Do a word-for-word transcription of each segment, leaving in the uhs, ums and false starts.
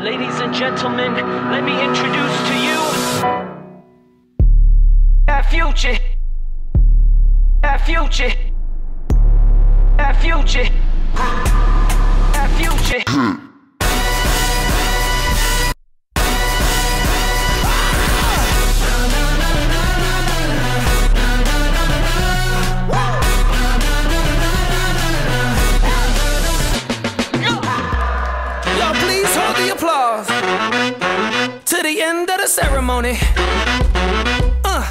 Ladies and gentlemen, let me introduce to you that future, that future, that future, that future. To the end of the ceremony. Uh.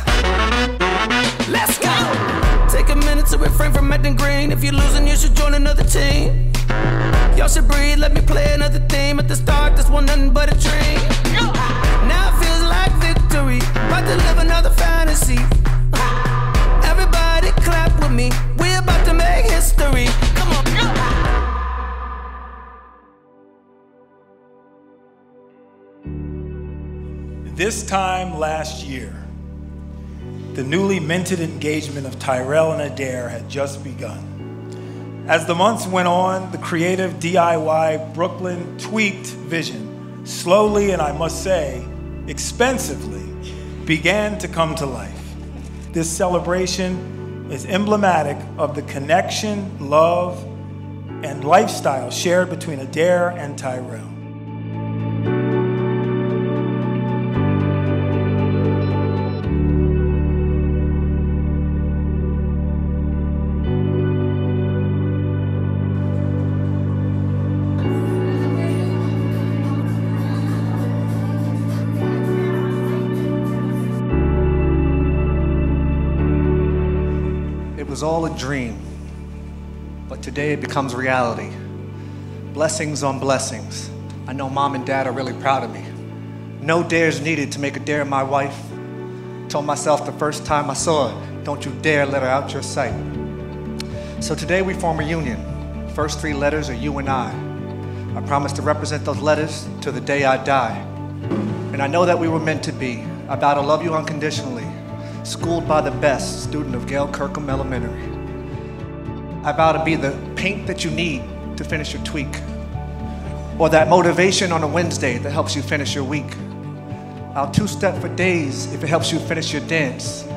Let's go! Take a minute to refrain from acting green. If you're losing, you should join another team. Y'all should breathe, let me play another theme. At the start, this one nothing but a dream. Now it feels like victory. About to live another fantasy. Everybody clap with me. We're about to make history. Come on, go! This time last year, the newly minted engagement of Tyrel and Adar had just begun. As the months went on, the creative D I Y Brooklyn tweaked vision slowly, and I must say, expensively, began to come to life. This celebration is emblematic of the connection, love, and lifestyle shared between Adar and Tyrel. It was all a dream, but today it becomes reality. Blessings on blessings. I know mom and dad are really proud of me. No dares needed to make Adar my wife. Told myself the first time I saw her, don't you dare let her out your sight. So today we form a union. First three letters are you and I. I promise to represent those letters till the day I die. And I know that we were meant to be. I vow to love you unconditionally. Schooled by the best student of Gail Kirkham Elementary. I vow to be the paint that you need to finish your tweak, or that motivation on a Wednesday that helps you finish your week. I'll two-step for days if it helps you finish your dance.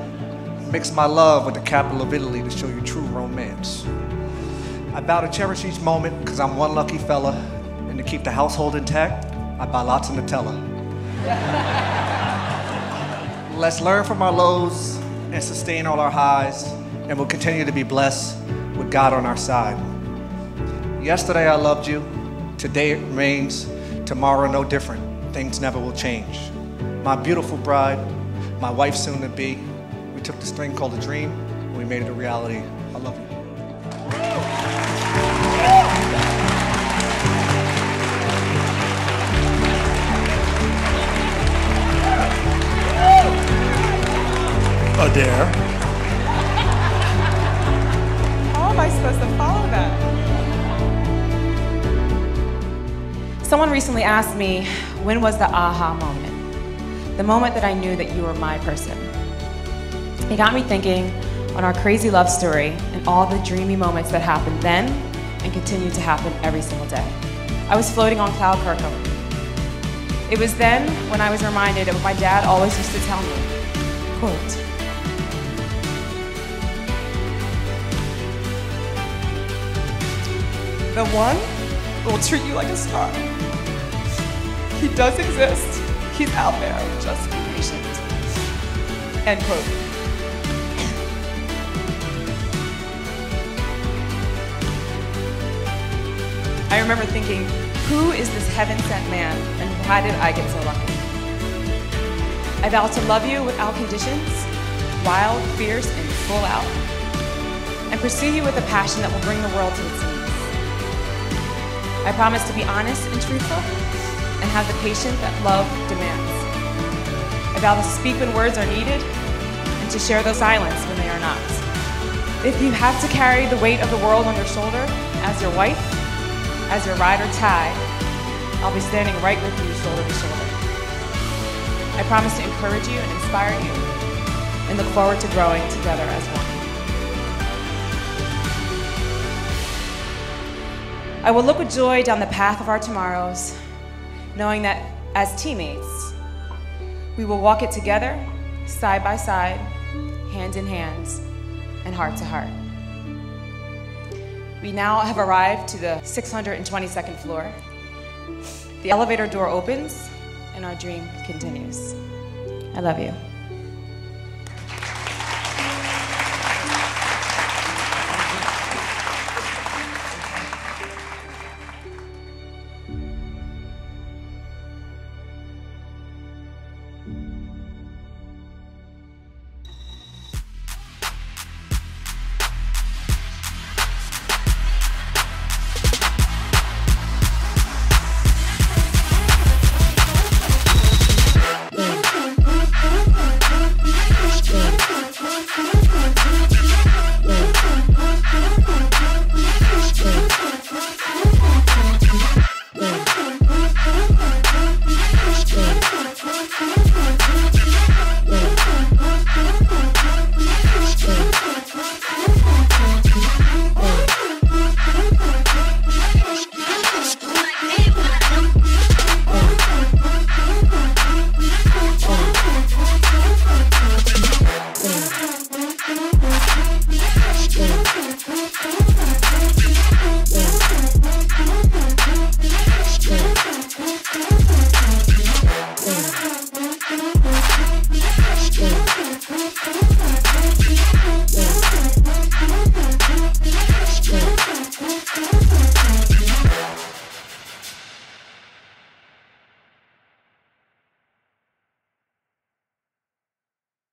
Mix my love with the capital of Italy to show you true romance. I vow to cherish each moment because I'm one lucky fella, and to keep the household intact, I buy lots of Nutella. Let's learn from our lows and sustain all our highs, and we'll continue to be blessed with God on our side. Yesterday I loved you, today it remains, tomorrow no different, things never will change. My beautiful bride, my wife soon to be, we took this thing called a dream and we made it a reality. I love you. Adar. How am I supposed to follow that? Someone recently asked me, when was the aha moment? The moment that I knew that you were my person. It got me thinking on our crazy love story and all the dreamy moments that happened then and continue to happen every single day. I was floating on cloud Kirkham. It was then when I was reminded of what my dad always used to tell me, quote, the one will treat you like a star. He does exist. He's out there. Just be patient. End quote. I remember thinking, who is this heaven-sent man, and why did I get so lucky? I vow to love you without conditions, wild, fierce, and full out, and pursue you with a passion that will bring the world to its knees. I promise to be honest and truthful and have the patience that love demands. I vow to speak when words are needed and to share those silence when they are not. If you have to carry the weight of the world on your shoulder as your wife, as your ride or tie, I'll be standing right with you shoulder to shoulder. I promise to encourage you and inspire you and look forward to growing together as one. I will look with joy down the path of our tomorrows, knowing that as teammates, we will walk it together, side by side, hand in hand, and heart to heart. We now have arrived to the six hundred twenty-second floor. The elevator door opens, and our dream continues. I love you.